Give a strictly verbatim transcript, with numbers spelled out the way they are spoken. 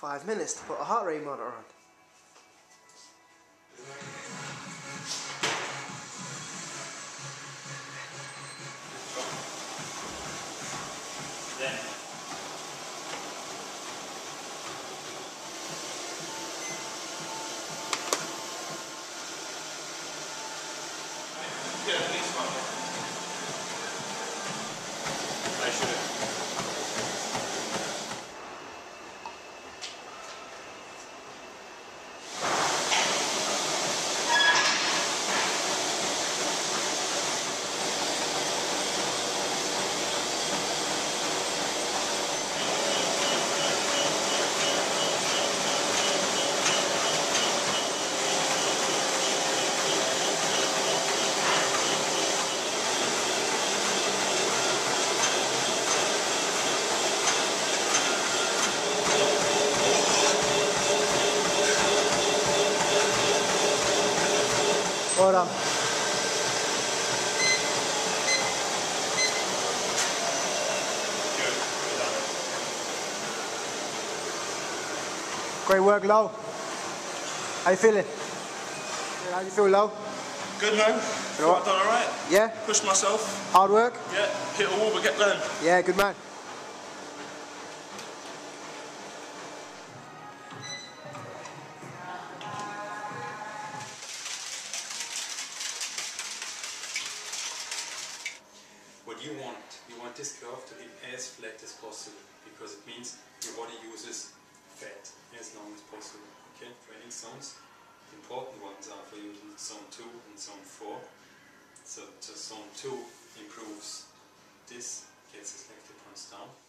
five minutes to put a heart rate monitor on. Hold on. Great work, Low. How you feeling? How do you feel, Low? Good, man. I've done alright. Yeah? Pushed myself. Hard work? Yeah. Hit a wall but get learned. Yeah, good man. What you want, you want this curve to be as flat as possible, because it means your body uses fat as long as possible. Okay, training zones, the important ones are for you zone two and zone four. So, so zone two improves this, gets his leg to punch down.